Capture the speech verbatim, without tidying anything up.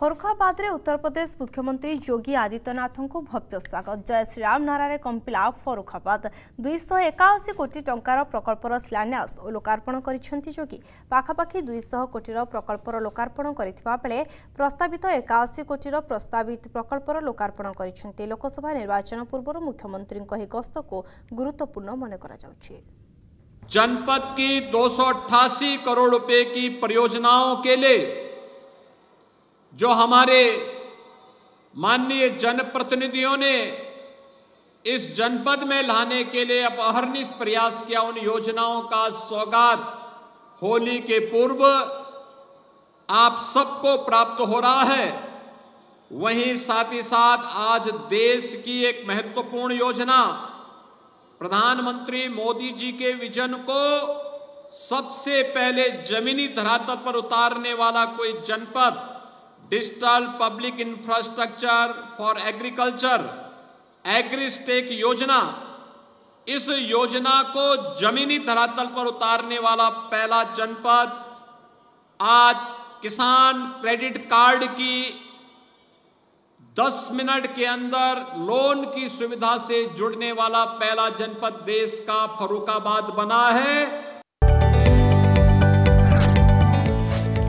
फरुखाबाद रे उत्तर प्रदेश मुख्यमंत्री योगी आदित्यनाथ को भव्य स्वागत। जय श्रीराम नारा कंपिला फरुखाबाद दुईश एकाशी कोटी टंकार प्रकल्पर शिलान्यास और लोकार्पण करिसेंति योगी। पाखापाखि दुईश कोटीर प्रकल्पर लोकार्पण करिथिबा बेले प्रस्तावित एकाशी कोटीर प्रस्तावित प्रकल्पर लोकार्पण करिसेंति। लोकसभा निर्वाचन पूर्व मुख्यमंत्री को गस्त को गुरुत्वपूर्ण मन करा जाउछि। जनपद की दो सौ अट्ठासी करोड़ रुपए की परियोजनाओं के लिए जो हमारे माननीय जनप्रतिनिधियों ने इस जनपद में लाने के लिए अहर्निश प्रयास किया, उन योजनाओं का सौगात होली के पूर्व आप सबको प्राप्त हो रहा है। वहीं साथ ही साथ आज देश की एक महत्वपूर्ण योजना प्रधानमंत्री मोदी जी के विजन को सबसे पहले जमीनी धरातल पर उतारने वाला कोई जनपद digital public infrastructure for agriculture agristack योजना, इस योजना को जमीनी धरातल पर उतारने वाला पहला जनपद आज किसान क्रेडिट कार्ड की दस मिनट के अंदर लोन की सुविधा से जुड़ने वाला पहला जनपद देश का फरुखाबाद बना है।